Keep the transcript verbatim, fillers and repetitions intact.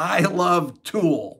I love Tool.